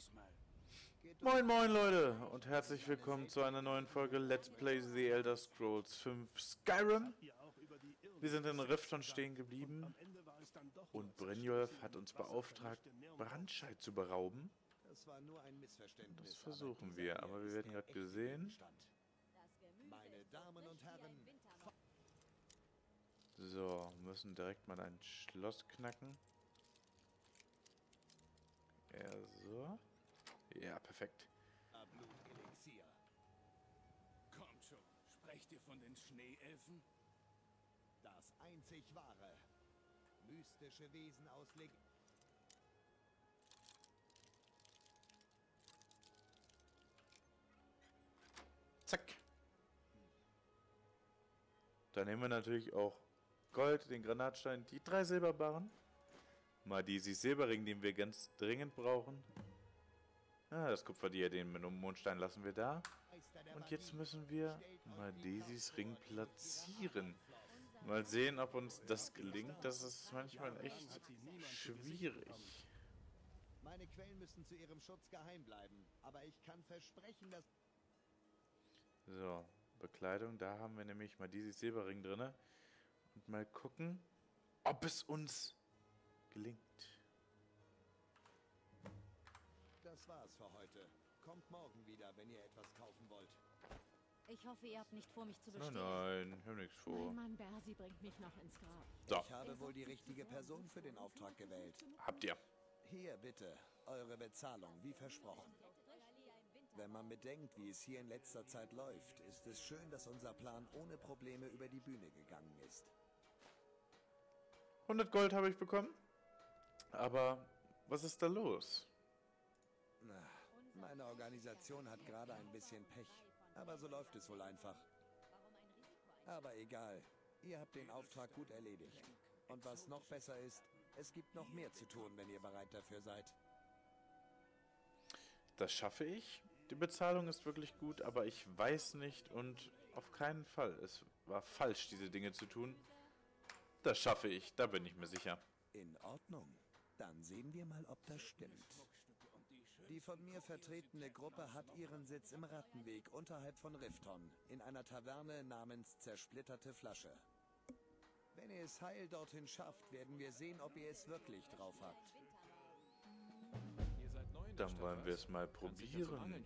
diesmal. Moin moin Leute und herzlich willkommen zu einer neuen Folge Let's Play The Elder Scrolls 5 Skyrim. Wir sind in Riften stehen geblieben und Brynjolf hat uns beauftragt, Brandscheid zu berauben. Das versuchen wir, aber wir werden gerade gesehen. Meine Damen und Herren. So, müssen direkt mal ein Schloss knacken. Ja, so. Ja, perfekt. Kommt schon, sprecht ihr von den Schneeelfen? Das einzig wahre, mystische Wesen aus Legenden. Zack. Da nehmen wir natürlich auch Gold, den Granatstein, die 3 Silberbarren. Mal diesen Silberring, den wir ganz dringend brauchen. Ah, das Kupferdiadem mit dem Mondstein lassen wir da. Und jetzt müssen wir mal Desis Ring platzieren. Mal sehen, ob uns das gelingt. Das ist manchmal echt schwierig. Meine Quellen müssen zu ihrem Schutz geheim bleiben, aber ich kann versprechen, dass... So, Bekleidung, da haben wir nämlich mal Desis Silberring drin. Und mal gucken, ob es uns gelingt. Das war's für heute. Kommt morgen wieder, wenn ihr etwas kaufen wollt. Ich hoffe, ihr habt nicht vor, mich zu bestellen. Nein, ich hab nichts vor. Mein Mann Bersi bringt mich noch ins Grab. So. Ich habe wohl die richtige Person für den Auftrag gewählt. Habt ihr. Hier bitte, eure Bezahlung, wie versprochen. Wenn man bedenkt, wie es hier in letzter Zeit läuft, ist es schön, dass unser Plan ohne Probleme über die Bühne gegangen ist. 100 Gold habe ich bekommen. Aber was ist da los? Na, meine Organisation hat gerade ein bisschen Pech. Aber so läuft es wohl einfach. Aber egal, ihr habt den Auftrag gut erledigt. Und was noch besser ist, es gibt noch mehr zu tun, wenn ihr bereit dafür seid. Das schaffe ich. Die Bezahlung ist wirklich gut, aber ich weiß nicht und auf keinen Fall. Es war falsch, diese Dinge zu tun. Das schaffe ich, da bin ich mir sicher. In Ordnung. Dann sehen wir mal, ob das stimmt. Die von mir vertretene Gruppe hat ihren Sitz im Rattenweg unterhalb von Riften, in einer Taverne namens Zersplitterte Flasche. Wenn ihr es heil dorthin schafft, werden wir sehen, ob ihr es wirklich drauf habt. Dann wollen wir es mal probieren.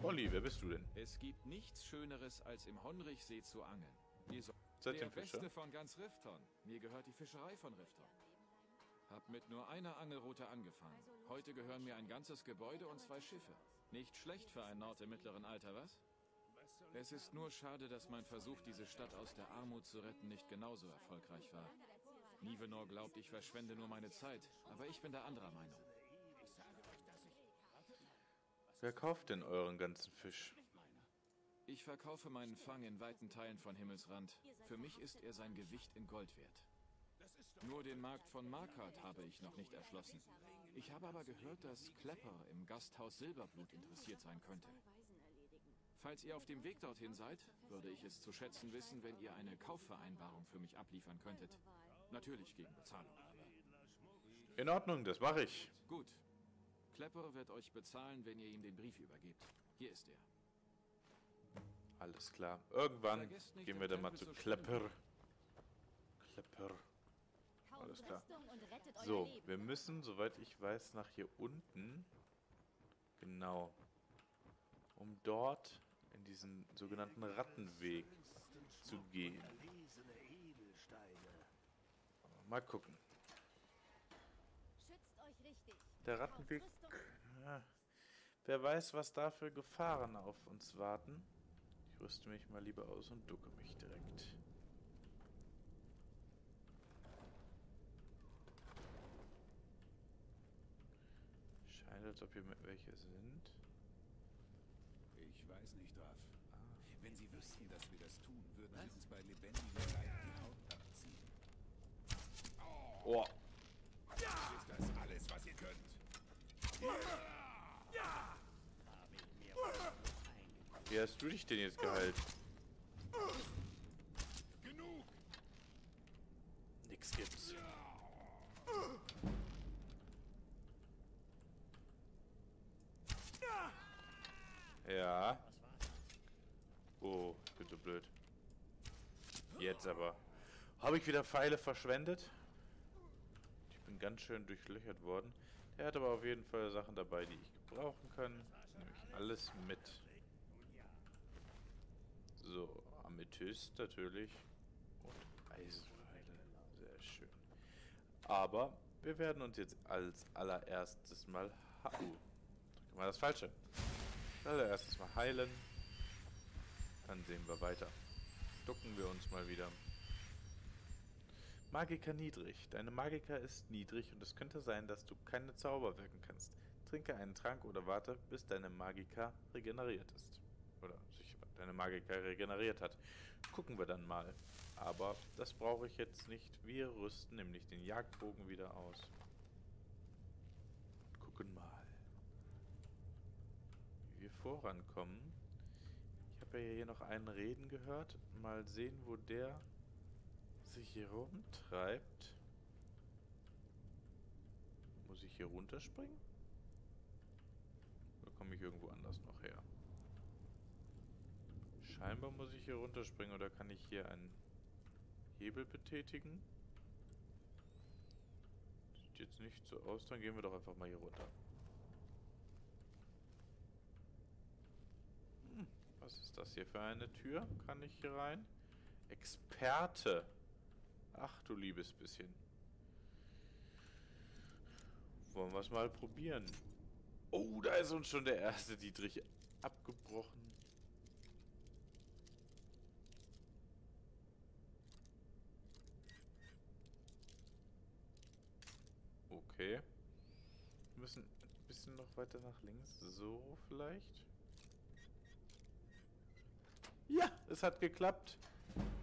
Boli, wer bist du denn? Es gibt nichts Schöneres, als im Honrichsee zu angeln. Seid ihr Fischer? Beste von ganz Riften. Mir gehört die Fischerei von Riften. Hab mit nur einer Angelroute angefangen. Heute gehören mir ein ganzes Gebäude und 2 Schiffe. Nicht schlecht für einen Nord im mittleren Alter, was? Es ist nur schade, dass mein Versuch, diese Stadt aus der Armut zu retten, nicht genauso erfolgreich war. Nivenor glaubt, ich verschwende nur meine Zeit, aber ich bin da anderer Meinung. Wer kauft denn euren ganzen Fisch? Ich verkaufe meinen Fang in weiten Teilen von Himmelsrand. Für mich ist er sein Gewicht in Gold wert. Nur den Markt von Markard habe ich noch nicht erschlossen. Ich habe aber gehört, dass Klepper im Gasthaus Silberblut interessiert sein könnte. Falls ihr auf dem Weg dorthin seid, würde ich es zu schätzen wissen, wenn ihr eine Kaufvereinbarung für mich abliefern könntet. Natürlich gegen Bezahlung, aber... In Ordnung, das mache ich. Gut. Klepper wird euch bezahlen, wenn ihr ihm den Brief übergebt. Hier ist er. Alles klar. Irgendwann gehen wir dann mal zu Klepper. Klepper. Alles klar. So, wir müssen, soweit ich weiß, nach hier unten. Genau. Um dort in diesen sogenannten Rattenweg zu gehen. Mal gucken. Der Rattenweg... Ja, wer weiß, was da für Gefahren auf uns warten. Ich rüste mich mal lieber aus und ducke mich direkt. Scheint, als ob hier mit welche sind. Ich weiß nicht, Raff. Ah. Wenn Sie wüssten, dass wir das tun, würden Sie uns bei lebendigem Leib die Haut abziehen. Oh! Ist das alles, was ihr könnt? Ja! Wie hast du dich denn jetzt gehalten? Genug! Nix gibt's. Ja. Oh, ich bin so blöd. Jetzt aber. Habe ich wieder Pfeile verschwendet? Ich bin ganz schön durchlöchert worden. Er hat aber auf jeden Fall Sachen dabei, die ich gebrauchen kann. Nehme ich alles mit. So, Amethyst natürlich. Und Eisenpfeile. Sehr schön. Aber wir werden uns jetzt als allererstes mal... Drück mal das Falsche. Allererstes mal heilen. Dann sehen wir weiter. Ducken wir uns mal wieder. Magiker niedrig. Deine Magiker ist niedrig und es könnte sein, dass du keine Zauber wirken kannst. Trinke einen Trank oder warte, bis deine Magiker regeneriert ist. Oder sich deine Magiker regeneriert hat. Gucken wir dann mal. Aber das brauche ich jetzt nicht. Wir rüsten nämlich den Jagdbogen wieder aus. Gucken mal, wie wir vorankommen. Ich habe ja hier noch einen reden gehört. Mal sehen, wo der sich hier rumtreibt. Muss ich hier runterspringen? Oder komme ich irgendwo anders noch her? Scheinbar muss ich hier runterspringen, oder kann ich hier einen Hebel betätigen? Sieht jetzt nicht so aus, dann gehen wir doch einfach mal hier runter. Was ist das hier für eine Tür? Kann ich hier rein? Experte! Ach du liebes bisschen. Wollen wir es mal probieren. Oh, da ist uns schon der erste Dietrich abgebrochen. Okay. Wir müssen ein bisschen noch weiter nach links. So vielleicht. Ja, es hat geklappt.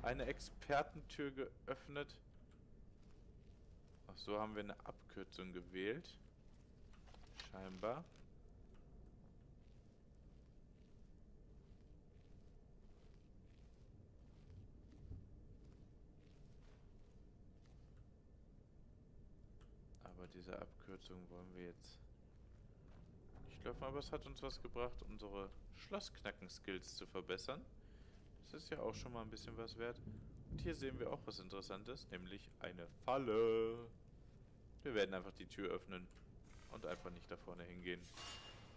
Eine Expertentür geöffnet. Ach so, haben wir eine Abkürzung gewählt. Scheinbar. Aber diese Abkürzung wollen wir jetzt nicht laufen. Aber es hat uns was gebracht, unsere Schlossknacken-Skills zu verbessern. Das ist ja auch schon mal ein bisschen was wert. Und hier sehen wir auch was Interessantes, nämlich eine Falle. Wir werden einfach die Tür öffnen und einfach nicht da vorne hingehen.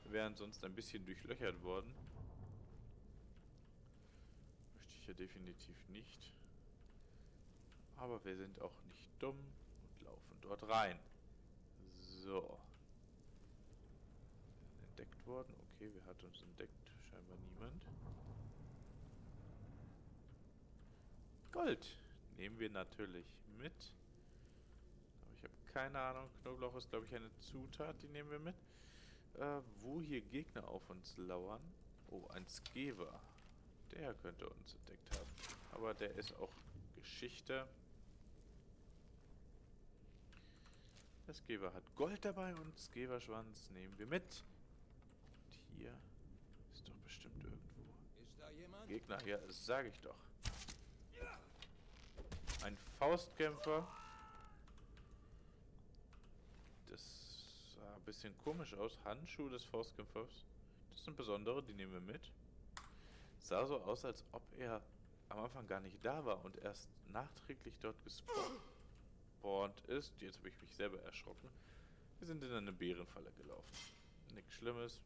Wir wären sonst ein bisschen durchlöchert worden. Möchte ich ja definitiv nicht. Aber wir sind auch nicht dumm und laufen dort rein. So. Entdeckt worden. Okay, wer hat uns entdeckt? Scheinbar niemand. Gold nehmen wir natürlich mit. Aber ich habe keine Ahnung. Knoblauch ist, glaube ich, eine Zutat. Die nehmen wir mit. Wo hier Gegner auf uns lauern. Oh, ein Skewer. Der könnte uns entdeckt haben. Aber der ist auch Geschichte. Der Skewer hat Gold dabei und Skewerschwanz nehmen wir mit. Und hier ist doch bestimmt irgendwo. Ist da jemand? Gegner hier, sage ich doch. Ein Faustkämpfer. Das sah ein bisschen komisch aus. Handschuhe des Faustkämpfers. Das sind besondere, die nehmen wir mit. Sah so aus, als ob er am Anfang gar nicht da war und erst nachträglich dort gespawnt ist. Jetzt habe ich mich selber erschrocken. Wir sind in eine Bärenfalle gelaufen. Nichts Schlimmes.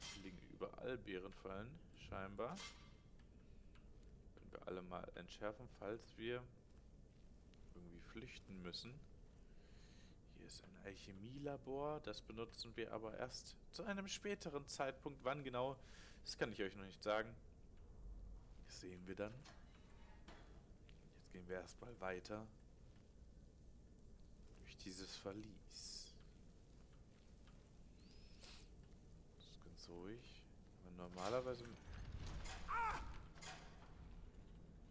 Es liegen überall Bärenfallen, scheinbar. Alle mal entschärfen, falls wir irgendwie flüchten müssen. Hier ist ein Alchemielabor, das benutzen wir aber erst zu einem späteren Zeitpunkt. Wann genau, das kann ich euch noch nicht sagen. Das sehen wir dann. Jetzt gehen wir erstmal weiter durch dieses Verlies. Das ist ganz ruhig. Aber normalerweise...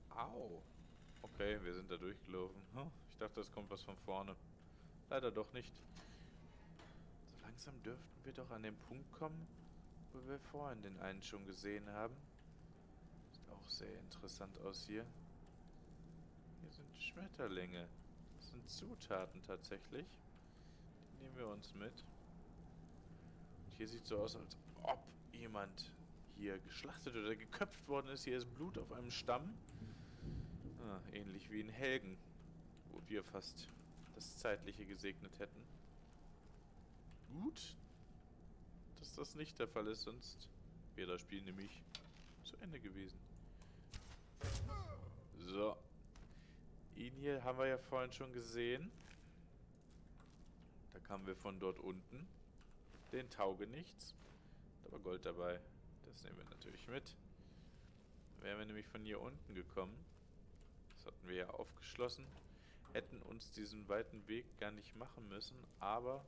Au! Okay, wir sind da durchgelaufen. Ich dachte, es kommt was von vorne. Leider doch nicht. So langsam dürften wir doch an den Punkt kommen, wo wir vorhin den einen schon gesehen haben. Sieht auch sehr interessant aus hier. Hier sind Schmetterlinge. Das sind Zutaten tatsächlich. Die nehmen wir uns mit. Und hier sieht so aus, als ob jemand hier geschlachtet oder geköpft worden ist. Hier ist Blut auf einem Stamm. Ah, ähnlich wie in Helgen, wo wir fast das Zeitliche gesegnet hätten. Gut, dass das nicht der Fall ist, sonst wäre das Spiel nämlich zu Ende gewesen. So. Ihn hier haben wir ja vorhin schon gesehen. Da kamen wir von dort unten. Den Taugenichts. Da war Gold dabei. Das nehmen wir natürlich mit. Da wären wir nämlich von hier unten gekommen. Das hatten wir ja aufgeschlossen. Hätten uns diesen weiten Weg gar nicht machen müssen, aber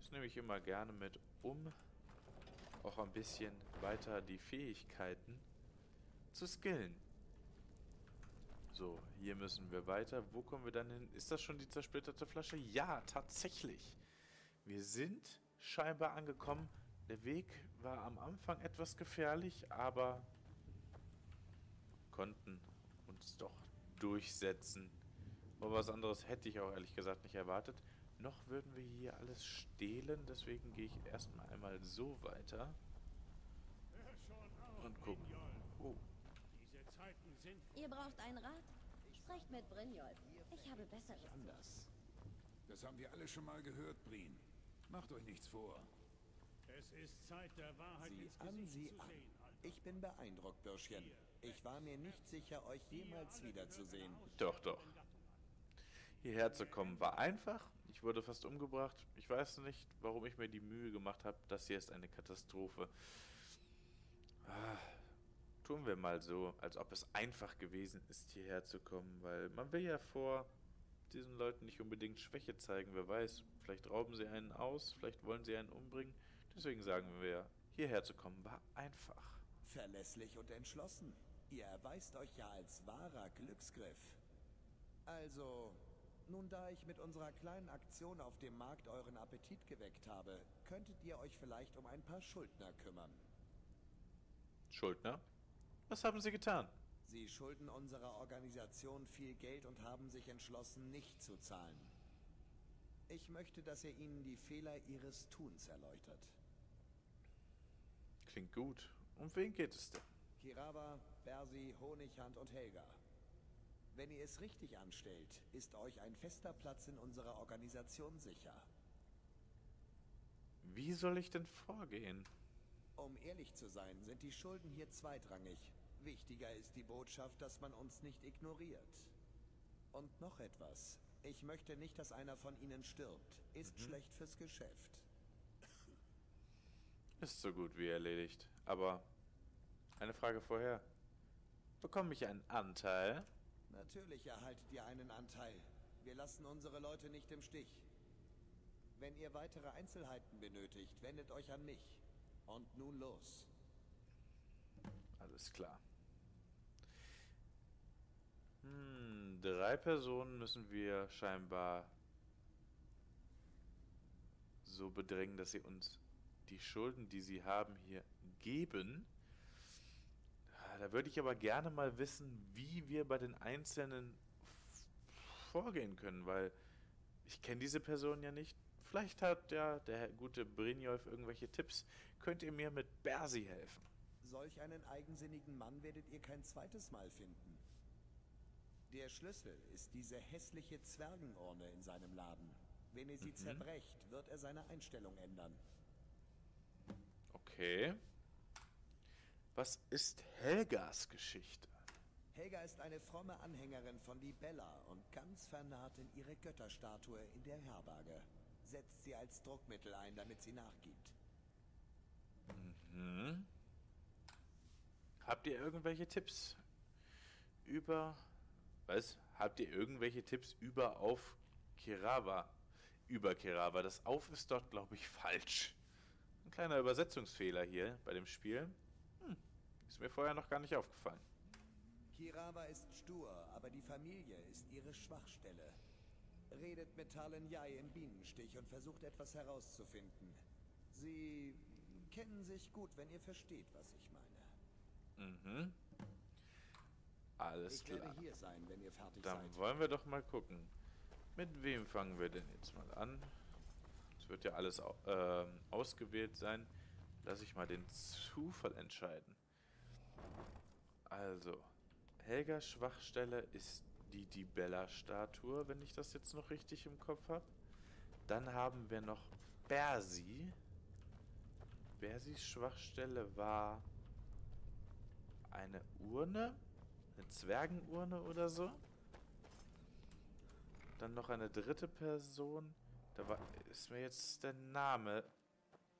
das nehme ich immer gerne mit, um auch ein bisschen weiter die Fähigkeiten zu skillen. So, hier müssen wir weiter. Wo kommen wir dann hin? Ist das schon die zersplitterte Flasche? Ja, tatsächlich. Wir sind scheinbar angekommen. Der Weg war am Anfang etwas gefährlich, aber konnten uns doch durchsetzen. Aber was anderes hätte ich auch ehrlich gesagt nicht erwartet. Noch würden wir hier alles stehlen, deswegen gehe ich erstmal einmal so weiter und gucken. Oh. Ihr braucht einen Rat? Sprecht mit Brynjolf. Ich habe Besseres. Anders. Das haben wir alle schon mal gehört, Bryn. Macht euch nichts vor. Es ist Zeit, der Wahrheit ins Gesicht zu sehen, Alter. Ich bin beeindruckt, Bürschchen. Ich war mir nicht sicher, euch jemals wiederzusehen. Doch, doch. Hierher zu kommen war einfach. Ich wurde fast umgebracht. Ich weiß nicht, warum ich mir die Mühe gemacht habe. Das hier ist eine Katastrophe. Ah, tun wir mal so, als ob es einfach gewesen ist, hierher zu kommen. Weil man will ja vor diesen Leuten nicht unbedingt Schwäche zeigen. Wer weiß, vielleicht rauben sie einen aus, vielleicht wollen sie einen umbringen. Deswegen sagen wir, hierher zu kommen war einfach. Verlässlich und entschlossen. Ihr erweist euch ja als wahrer Glücksgriff. Also, nun da ich mit unserer kleinen Aktion auf dem Markt euren Appetit geweckt habe, könntet ihr euch vielleicht um ein paar Schuldner kümmern. Schuldner? Was haben sie getan? Sie schulden unserer Organisation viel Geld und haben sich entschlossen, nicht zu zahlen. Ich möchte, dass ihr ihnen die Fehler ihres Tuns erläutert. Klingt gut. Um wen geht es denn? Keerava, Bersi, Honrichsee und Helga. Wenn ihr es richtig anstellt, ist euch ein fester Platz in unserer Organisation sicher. Wie soll ich denn vorgehen? Um ehrlich zu sein, sind die Schulden hier zweitrangig. Wichtiger ist die Botschaft, dass man uns nicht ignoriert. Und noch etwas. Ich möchte nicht, dass einer von ihnen stirbt. Ist schlecht fürs Geschäft. Ist so gut wie erledigt. Aber eine Frage vorher. Bekomme ich einen Anteil? Natürlich erhaltet ihr einen Anteil. Wir lassen unsere Leute nicht im Stich. Wenn ihr weitere Einzelheiten benötigt, wendet euch an mich. Und nun los. Alles klar. 3 Personen müssen wir scheinbar so bedrängen, dass sie uns die Schulden, die sie haben, hier geben. Da würde ich aber gerne mal wissen, wie wir bei den Einzelnen vorgehen können, weil ich kenne diese Person ja nicht. Vielleicht hat ja der gute Brynjolf irgendwelche Tipps. Könnt ihr mir mit Bersi helfen? Solch einen eigensinnigen Mann werdet ihr kein zweites Mal finden. Der Schlüssel ist diese hässliche Zwergenurne in seinem Laden. Wenn ihr sie zerbrecht, wird er seine Einstellung ändern. Okay. Was ist Helgas Geschichte? Helga ist eine fromme Anhängerin von Dibella und ganz vernarrt in ihre Götterstatue in der Herberge. Setzt sie als Druckmittel ein, damit sie nachgibt. Habt ihr irgendwelche Tipps über... Was? Habt ihr irgendwelche Tipps über auf Keerava? Über Keerava. Das auf ist dort, glaube ich, falsch. Ein kleiner Übersetzungsfehler hier bei dem Spiel. Ist mir vorher noch gar nicht aufgefallen. Keerava ist stur, aber die Familie ist ihre Schwachstelle. Redet mit Talen-Jei im Bienenstich und versucht etwas herauszufinden. Sie kennen sich gut, wenn ihr versteht, was ich meine. Alles klar. Ich werde hier sein, wenn ihr fertig seid. Dann wollen wir doch mal gucken. Mit wem fangen wir denn jetzt mal an? Es wird ja alles ausgewählt sein. lasse ich mal den Zufall entscheiden. Also, Helgas Schwachstelle ist die Dibella-Statue, wenn ich das jetzt noch richtig im Kopf habe. Dann haben wir noch Bersi. Bersis Schwachstelle war eine Urne, eine Zwergenurne oder so. Dann noch eine dritte Person. Da war, ist mir jetzt der Name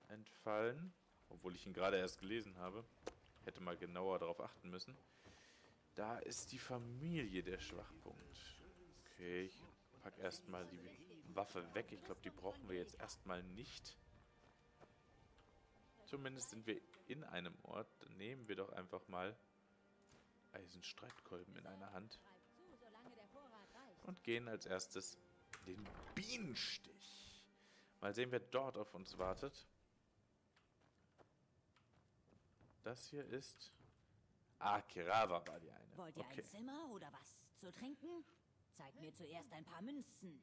entfallen, obwohl ich ihn gerade erst gelesen habe. Hätte mal genauer darauf achten müssen. Da ist die Familie der Schwachpunkt. Okay, ich pack erstmal die Waffe weg. Ich glaube, die brauchen wir jetzt erstmal nicht. Zumindest sind wir in einem Ort. Dann nehmen wir doch einfach mal Eisenstreitkolben in einer Hand. Und gehen als erstes den Bienenstich. Mal sehen, wer dort auf uns wartet. Das hier ist... Ah, Keerava war die eine. Wollt ihr ein Zimmer oder was zu trinken? Zeig mir zuerst ein paar Münzen.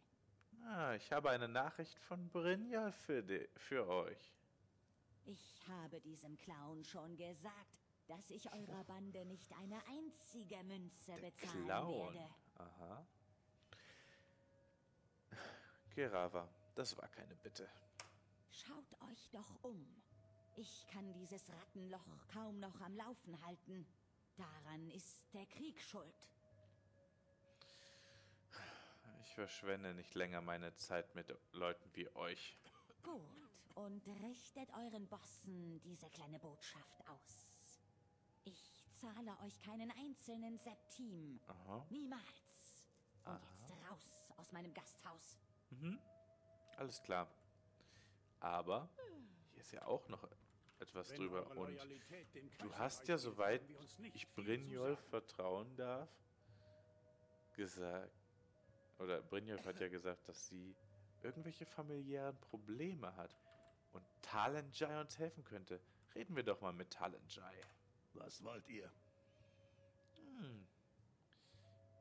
Ah, ich habe eine Nachricht von Brynjolf für euch. Ich habe diesem Clown schon gesagt, dass ich eurer Bande nicht eine einzige Münze bezahlen werde. Aha. Keerava, das war keine Bitte. Schaut euch doch um. Ich kann dieses Rattenloch kaum noch am Laufen halten. Daran ist der Krieg schuld. Ich verschwende nicht länger meine Zeit mit Leuten wie euch. Gut, und richtet euren Bossen diese kleine Botschaft aus. Ich zahle euch keinen einzelnen Septim. Aha. Niemals. Und jetzt raus aus meinem Gasthaus. Mhm. Alles klar. Aber... Hier ist ja auch noch etwas drüber und du hast ja, soweit ich Brynjolf vertrauen darf, gesagt, oder Brynjolf hat ja gesagt, dass sie irgendwelche familiären Probleme hat und Talen-Jei uns helfen könnte. Reden wir doch mal mit Talen-Jei. Was wollt ihr?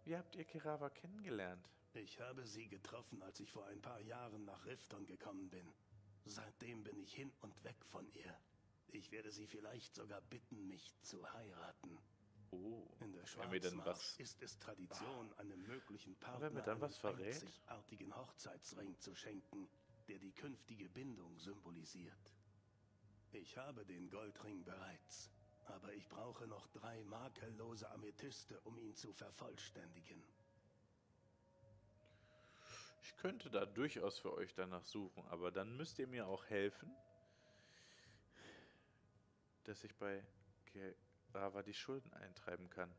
Wie habt ihr Keerava kennengelernt? Ich habe sie getroffen, als ich vor ein paar Jahren nach Riften gekommen bin. Seitdem bin ich hin und weg von ihr. Ich werde sie vielleicht sogar bitten, mich zu heiraten. Oh, in der Schwarzmarsch ist es Tradition, einem möglichen Partner einen einzigartigen Hochzeitsring zu schenken, der die künftige Bindung symbolisiert. Ich habe den Goldring bereits, aber ich brauche noch 3 makellose Amethyste, um ihn zu vervollständigen. Ich könnte da durchaus für euch danach suchen, aber dann müsst ihr mir auch helfen, dass ich bei Keerava die Schulden eintreiben kann.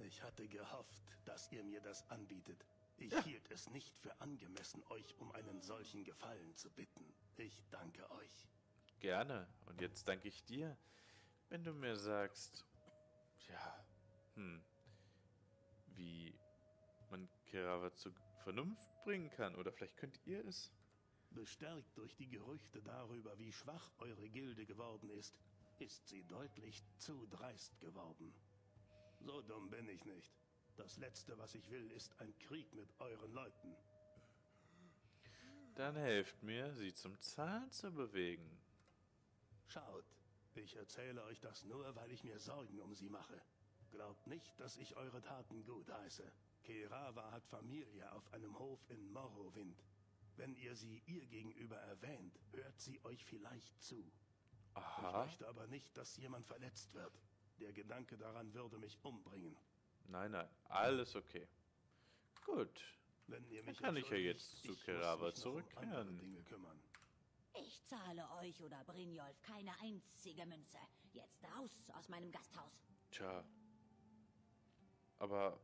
Ich hatte gehofft, dass ihr mir das anbietet. Ich hielt es nicht für angemessen, euch um einen solchen Gefallen zu bitten. Ich danke euch. Gerne. Und jetzt danke ich dir, wenn du mir sagst, ja, wie man Keerava zu Vernunft bringen kann, oder vielleicht könnt ihr es? Bestärkt durch die Gerüchte darüber, wie schwach eure Gilde geworden ist, ist sie deutlich zu dreist geworden. So dumm bin ich nicht. Das Letzte, was ich will, ist ein Krieg mit euren Leuten. Dann helft mir, sie zum Zahlen zu bewegen. Schaut, ich erzähle euch das nur, weil ich mir Sorgen um sie mache. Glaubt nicht, dass ich eure Taten gutheiße. Keerava hat Familie auf einem Hof in Morrowind. Wenn ihr sie ihr gegenüber erwähnt, hört sie euch vielleicht zu. Aha. Ich möchte aber nicht, dass jemand verletzt wird. Der Gedanke daran würde mich umbringen. Nein, nein, alles okay. Gut. Wenn ihr mich dann kann ich ja jetzt zu Keerava zurückkehren. Ich zahle euch oder Brynjolf keine einzige Münze. Jetzt raus aus meinem Gasthaus. Tja. Aber...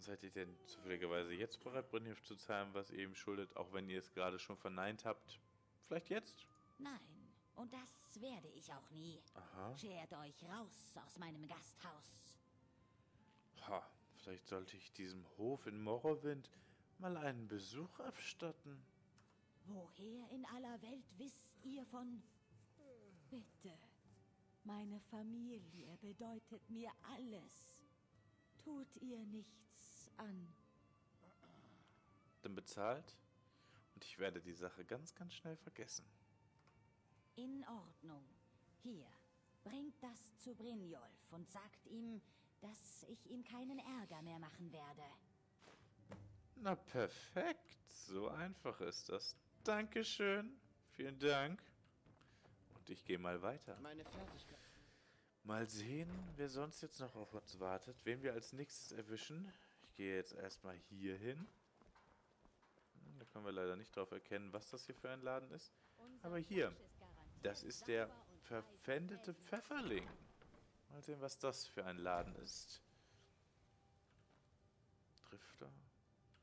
Seid ihr denn zufälligerweise jetzt bereit, Brynjolf zu zahlen, was ihr ihm schuldet, auch wenn ihr es gerade schon verneint habt? Vielleicht jetzt? Nein, und das werde ich auch nie. Aha. Schert euch raus aus meinem Gasthaus. Ha, vielleicht sollte ich diesem Hof in Morrowind mal einen Besuch abstatten. Woher in aller Welt wisst ihr von... Bitte, meine Familie bedeutet mir alles. Tut ihr nichts an. Dann bezahlt und ich werde die Sache ganz, ganz schnell vergessen. In Ordnung. Hier, bringt das zu Brynjolf und sagt ihm, dass ich ihm keinen Ärger mehr machen werde. Na perfekt, so einfach ist das. Dankeschön, vielen Dank. Und ich gehe mal weiter. Meine Fertigkeit. Mal sehen, wer sonst jetzt noch auf uns wartet, wen wir als nächstes erwischen. Ich gehe jetzt erstmal hier hin. Da können wir leider nicht drauf erkennen, was das hier für ein Laden ist. Aber hier, das ist der verpfändete Pfefferling. Mal sehen, was das für ein Laden ist. Drifter?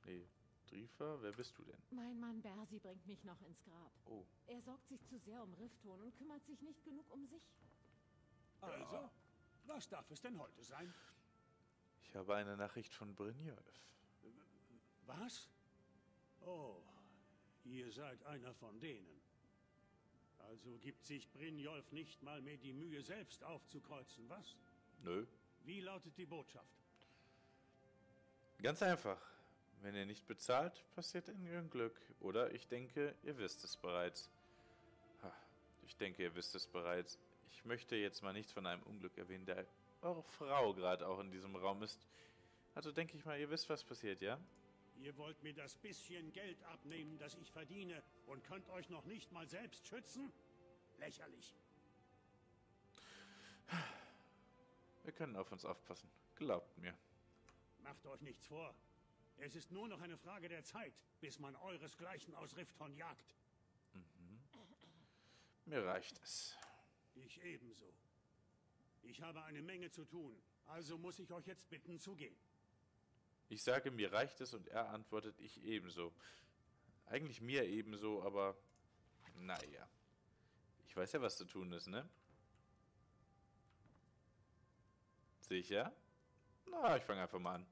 Nee, Driefer, wer bist du denn? Mein Mann Bersi bringt mich noch ins Grab. Oh. Er sorgt sich zu sehr um Riften und kümmert sich nicht genug um sich. Also, was darf es denn heute sein? Ich habe eine Nachricht von Brynjolf. Was? Oh, ihr seid einer von denen. Also gibt sich Brynjolf nicht mal mehr die Mühe, selbst aufzukreuzen, was? Nö. Wie lautet die Botschaft? Ganz einfach. Wenn ihr nicht bezahlt, passiert ein Unglück. Oder ich denke, ihr wisst es bereits. Ich möchte jetzt mal nichts von einem Unglück erwähnen, da eure Frau gerade auch in diesem Raum ist. Also denke ich mal, ihr wisst, was passiert, ja? Ihr wollt mir das bisschen Geld abnehmen, das ich verdiene, und könnt euch noch nicht mal selbst schützen? Lächerlich. Wir können auf uns aufpassen. Glaubt mir. Macht euch nichts vor. Es ist nur noch eine Frage der Zeit, bis man euresgleichen aus Riften jagt. Mhm. Mir reicht es. Ich ebenso. Ich habe eine Menge zu tun, also muss ich euch jetzt bitten zu gehen. Ich sage, mir reicht es, und er antwortet, ich ebenso. Eigentlich mir ebenso, aber naja. Ich weiß ja, was zu tun ist, ne? Sicher? Na, ich fange einfach mal an.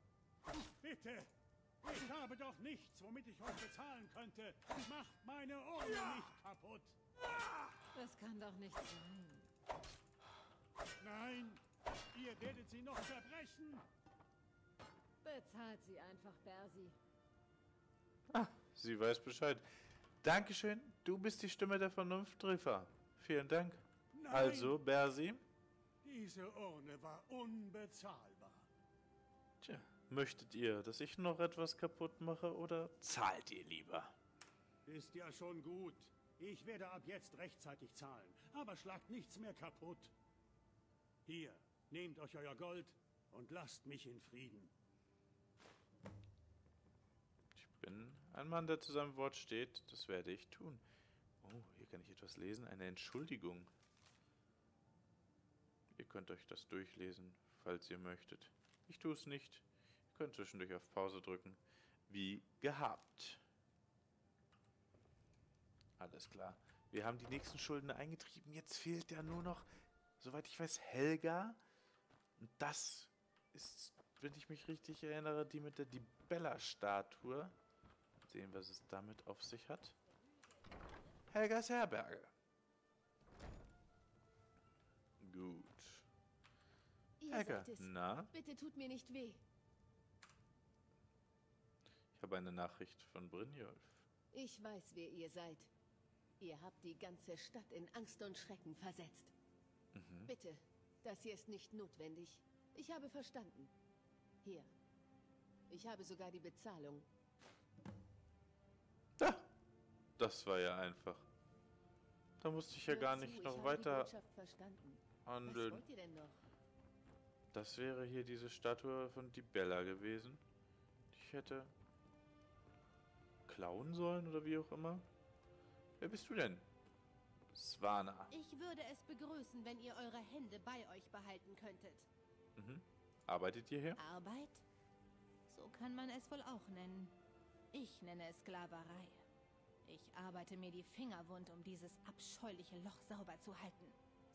Bitte! Ich habe doch nichts, womit ich euch bezahlen könnte. Macht meine Ohren nicht kaputt. Das kann doch nicht sein. Nein, ihr werdet sie noch zerbrechen. Bezahlt sie einfach, Bersi. Ah, sie weiß Bescheid. Dankeschön, du bist die Stimme der Vernunft, Treffer. Vielen Dank. Nein, also, Bersi. Diese Urne war unbezahlbar. Tja. Möchtet ihr, dass ich noch etwas kaputt mache, oder zahlt ihr lieber? Ist ja schon gut. Ich werde ab jetzt rechtzeitig zahlen, aber schlagt nichts mehr kaputt. Hier, nehmt euch euer Gold und lasst mich in Frieden. Ich bin ein Mann, der zu seinem Wort steht. Das werde ich tun. Oh, hier kann ich etwas lesen. Eine Entschuldigung. Ihr könnt euch das durchlesen, falls ihr möchtet. Ich tue es nicht. Könnt zwischendurch auf Pause drücken, wie gehabt. Alles klar. Wir haben die nächsten Schulden eingetrieben. Jetzt fehlt ja nur noch, soweit ich weiß, Helga. Und das ist, wenn ich mich richtig erinnere, die mit der Dibella-Statue. Sehen, was es damit auf sich hat. Helgas Herberge. Gut. Helga, na? Bitte tut mir nicht weh. Ich habe eine Nachricht von Brynjolf. Ich weiß, wer ihr seid. Ihr habt die ganze Stadt in Angst und Schrecken versetzt. Mhm. Bitte, das hier ist nicht notwendig. Ich habe verstanden. Hier. Ich habe sogar die Bezahlung. Da! Das war ja einfach. Da musste ich ja gar nicht noch weiter handeln. Was wollt ihr denn noch? Das wäre hier diese Statue von Dibella gewesen. Ich hätte klauen sollen oder wie auch immer. Wer bist du denn? Svana. Ich würde es begrüßen, wenn ihr eure Hände bei euch behalten könntet. Mhm. Arbeitet ihr hier? Arbeit? So kann man es wohl auch nennen. Ich nenne es Sklaverei. Ich arbeite mir die Finger wund, um dieses abscheuliche Loch sauber zu halten.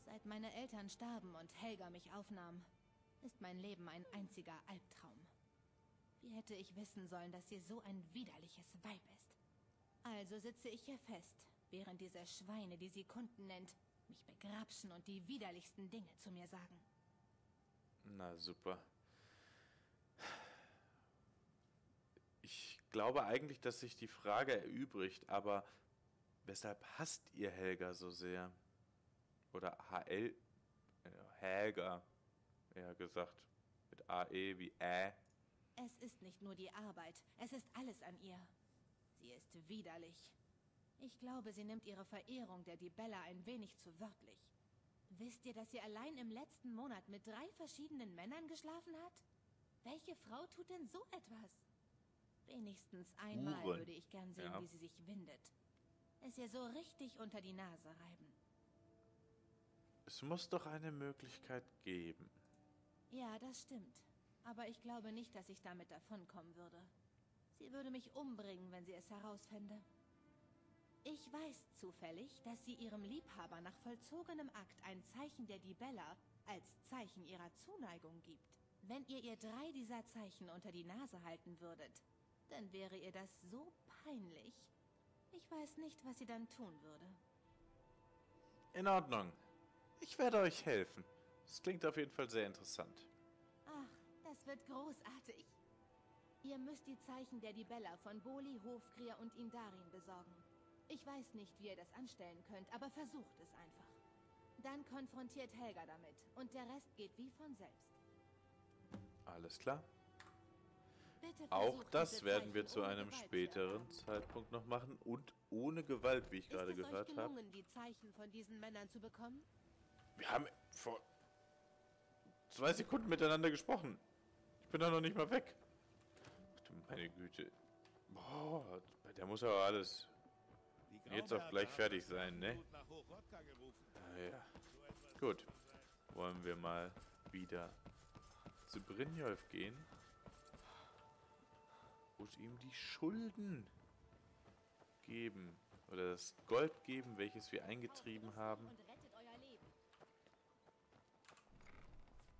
Seit meine Eltern starben und Helga mich aufnahm, ist mein Leben ein einziger Albtraum. Wie hätte ich wissen sollen, dass ihr so ein widerliches Weib ist? Also sitze ich hier fest, während diese Schweine, die sie Kunden nennt, mich begrapschen und die widerlichsten Dinge zu mir sagen. Na super. Ich glaube eigentlich, dass sich die Frage erübrigt, aber weshalb hasst ihr Helga so sehr? Oder HL. Helga. Eher gesagt. Mit AE wie Ä. Es ist nicht nur die Arbeit. Es ist alles an ihr. Sie ist widerlich. Ich glaube, sie nimmt ihre Verehrung der Dibella ein wenig zu wörtlich. Wisst ihr, dass sie allein im letzten Monat mit 3 verschiedenen Männern geschlafen hat? Welche Frau tut denn so etwas? Wenigstens einmal würde ich gern sehen, wie sie sich windet. Es ihr so richtig unter die Nase reiben. Es muss doch eine Möglichkeit geben. Ja, das stimmt. Aber ich glaube nicht, dass ich damit davonkommen würde. Sie würde mich umbringen, wenn sie es herausfände. Ich weiß zufällig, dass sie ihrem Liebhaber nach vollzogenem Akt ein Zeichen der Dibella als Zeichen ihrer Zuneigung gibt. Wenn ihr ihr 3 dieser Zeichen unter die Nase halten würdet, dann wäre ihr das so peinlich. Ich weiß nicht, was sie dann tun würde. In Ordnung. Ich werde euch helfen. Es klingt auf jeden Fall sehr interessant. Ach, das wird großartig. Ihr müsst die Zeichen der Dibella von Boli, Hofgrier und Indarin besorgen. Ich weiß nicht, wie ihr das anstellen könnt, aber versucht es einfach. Dann konfrontiert Helga damit und der Rest geht wie von selbst. Alles klar. Auch das werden wir zu einem späteren Zeitpunkt noch machen und ohne Gewalt, wie ich gerade gehört habe. Die Zeichen von diesen Männern zu bekommen? Wir haben vor 2 Sekunden miteinander gesprochen. Ich bin da noch nicht mal weg. Ach du meine Güte. Boah, der muss aber alles jetzt auch gleich fertig sein, ne? Ah, ja. Gut. Wollen wir mal wieder zu Brynjolf gehen und ihm die Schulden geben oder das Gold geben, welches wir eingetrieben haben.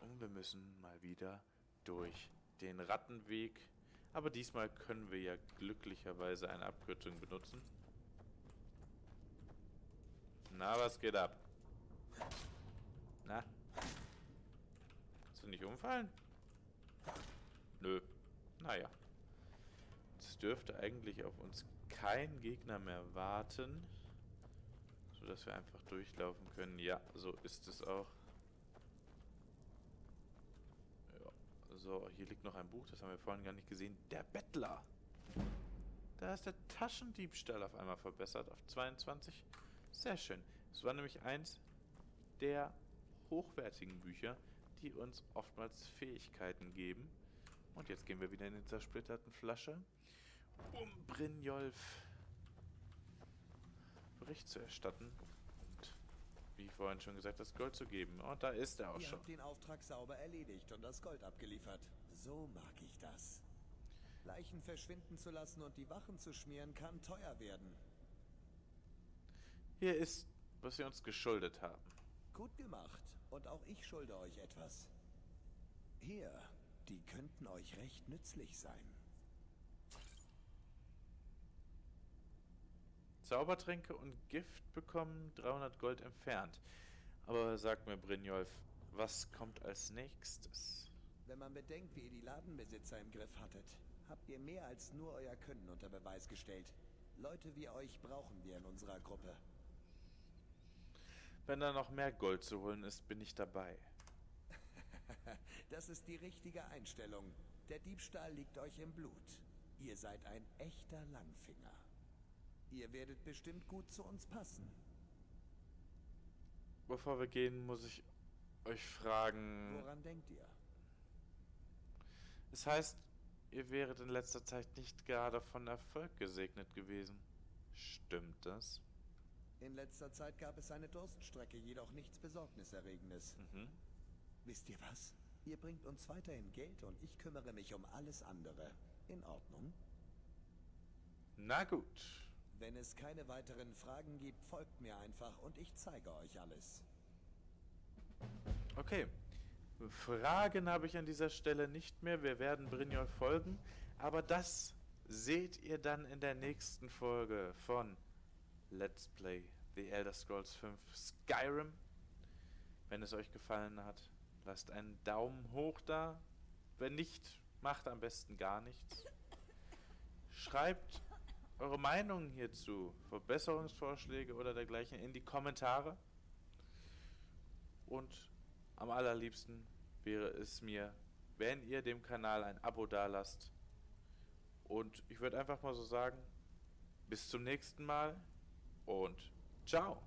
Und wir müssen mal wieder durch den Rattenweg, aber diesmal können wir ja glücklicherweise eine Abkürzung benutzen. Na, was geht ab? Na? Willst du nicht umfallen? Nö. Naja. Es dürfte eigentlich auf uns kein Gegner mehr warten, sodass wir einfach durchlaufen können. Ja, so ist es auch. Ja. So, hier liegt noch ein Buch, das haben wir vorhin gar nicht gesehen. Der Bettler. Da ist der Taschendiebstahl auf einmal verbessert auf 22. Sehr schön. Es war nämlich eins der hochwertigen Bücher, die uns oftmals Fähigkeiten geben. Und jetzt gehen wir wieder in die zersplitterten Flasche, um Brynjolf Bericht zu erstatten und, wie vorhin schon gesagt, das Gold zu geben. Und da ist er auch schon. Ich habe den Auftrag sauber erledigt und das Gold abgeliefert. So mag ich das. Leichen verschwinden zu lassen und die Wachen zu schmieren, kann teuer werden. Hier ist, was wir uns geschuldet haben. Gut gemacht. Und auch ich schulde euch etwas. Hier... Die könnten euch recht nützlich sein. Zaubertränke und Gift bekommen 300 Gold entfernt. Aber sag mir, Brynjolf, was kommt als nächstes? Wenn man bedenkt, wie ihr die Ladenbesitzer im Griff hattet, habt ihr mehr als nur euer Können unter Beweis gestellt. Leute wie euch brauchen wir in unserer Gruppe. Wenn da noch mehr Gold zu holen ist, bin ich dabei. Das ist die richtige Einstellung. Der Diebstahl liegt euch im Blut. Ihr seid ein echter Langfinger. Ihr werdet bestimmt gut zu uns passen. Bevor wir gehen, muss ich euch fragen... Woran denkt ihr? Es heißt, ihr wäret in letzter Zeit nicht gerade von Erfolg gesegnet gewesen. Stimmt das? In letzter Zeit gab es eine Durststrecke, jedoch nichts Besorgniserregendes. Mhm. Wisst ihr was? Ihr bringt uns weiterhin Geld und ich kümmere mich um alles andere. In Ordnung? Na gut. Wenn es keine weiteren Fragen gibt, folgt mir einfach und ich zeige euch alles. Okay. Fragen habe ich an dieser Stelle nicht mehr. Wir werden Brynjolf folgen. Aber das seht ihr dann in der nächsten Folge von Let's Play The Elder Scrolls 5 Skyrim. Wenn es euch gefallen hat, lasst einen Daumen hoch da. Wenn nicht, macht am besten gar nichts. Schreibt eure Meinung hierzu, Verbesserungsvorschläge oder dergleichen in die Kommentare. und am allerliebsten wäre es mir, wenn ihr dem Kanal ein Abo dalasst. Und ich würde einfach mal so sagen, bis zum nächsten Mal und ciao!